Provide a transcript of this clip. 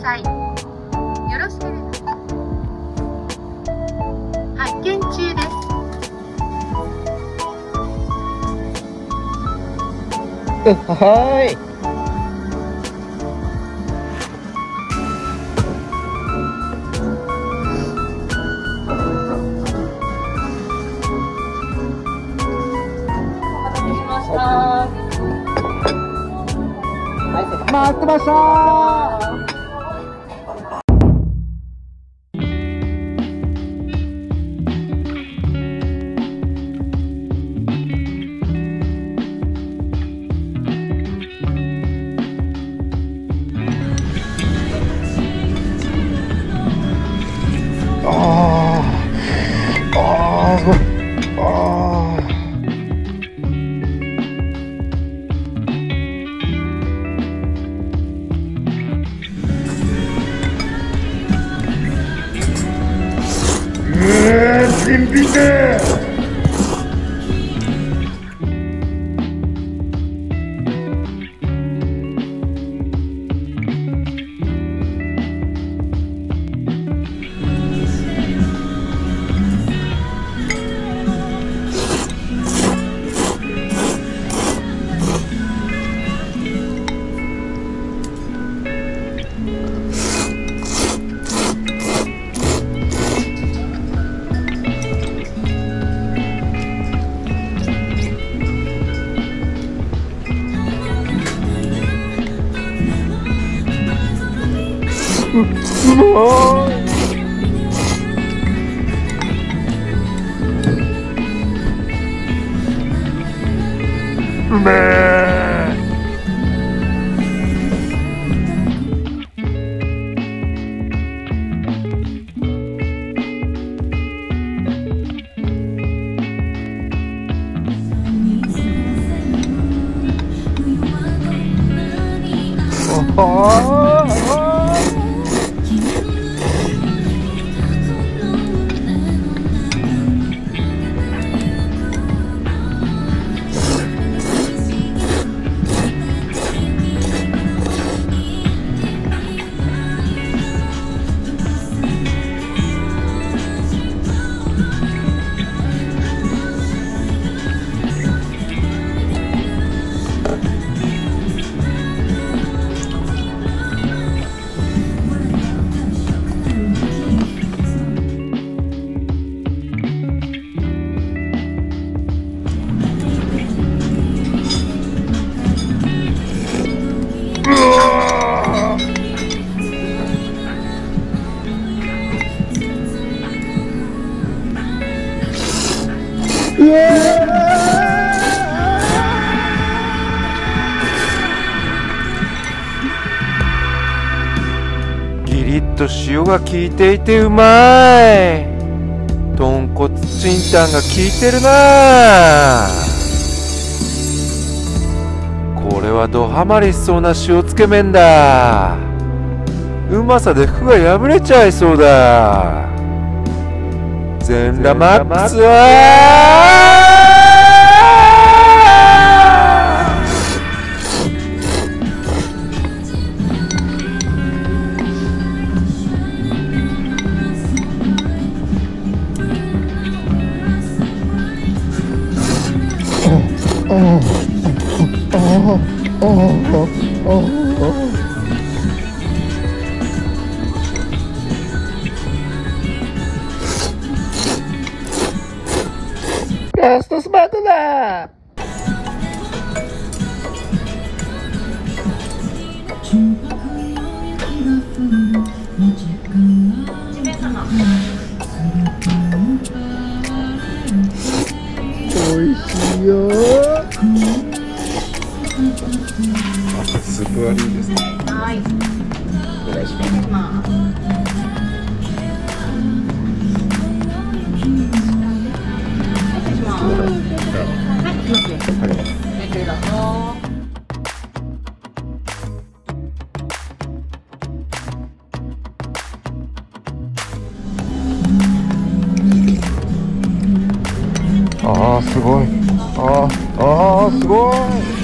さい。よろしければ発見中です。はーい。待ってましたー。塩が効いていてうまい。豚骨チンタンが効いてるな。これはドハマりしそうな塩つけ麺だ。うまさで服が破れちゃいそうだ。全裸マックスはラストスパートだ。おいしいよ。スープはいいですね。はい。お願いします。ああすごい。